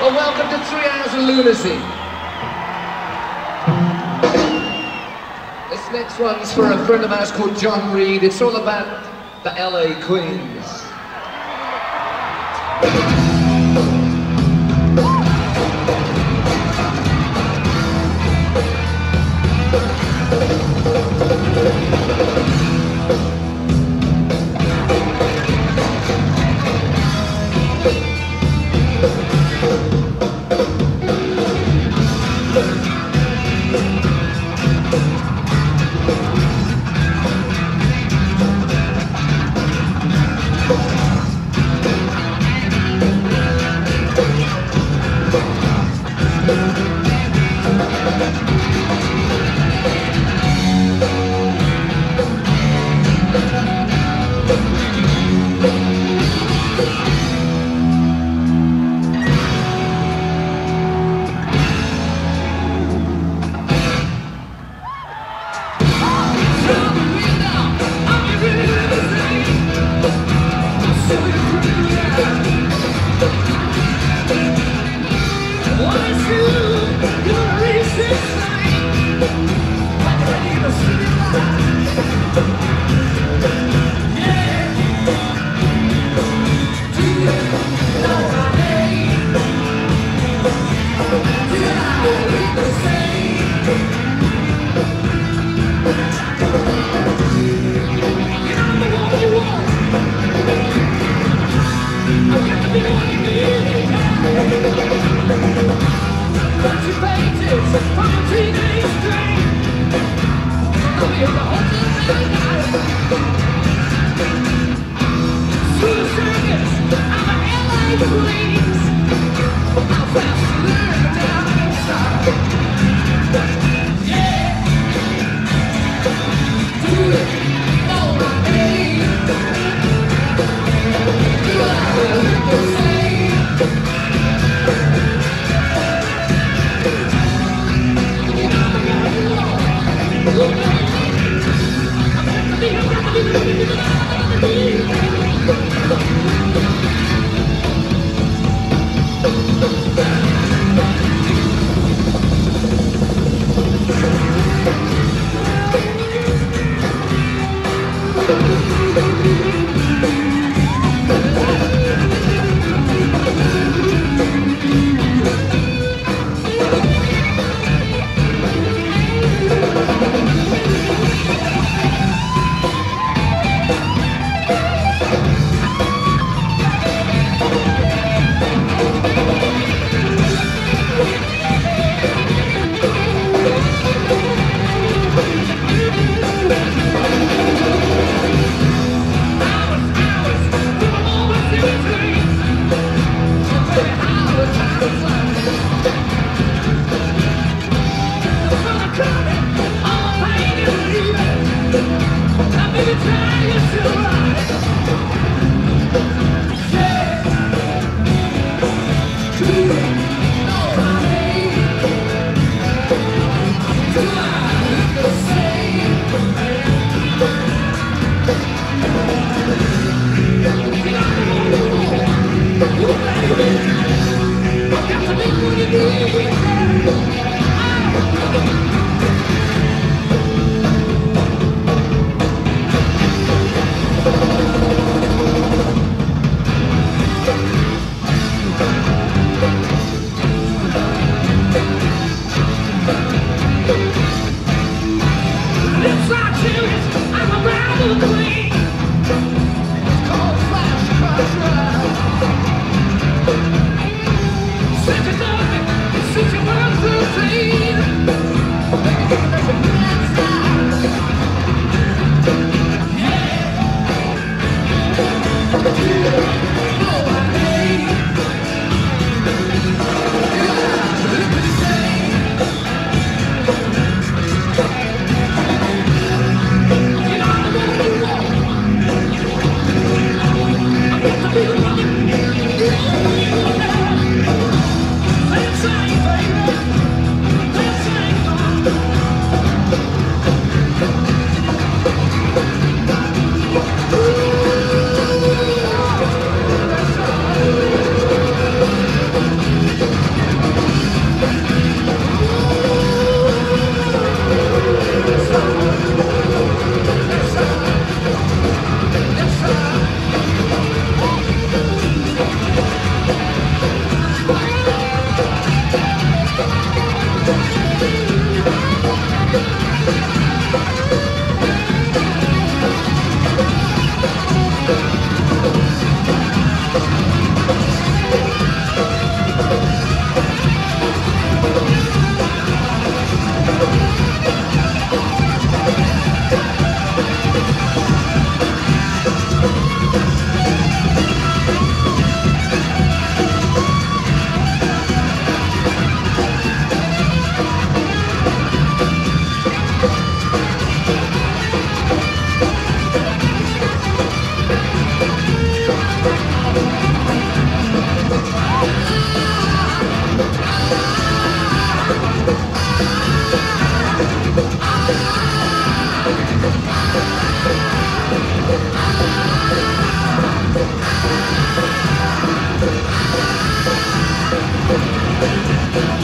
Well, welcome to 3 Hours of Lunacy. This next one's for a friend of ours called John Reed. It's all about the LA Queens.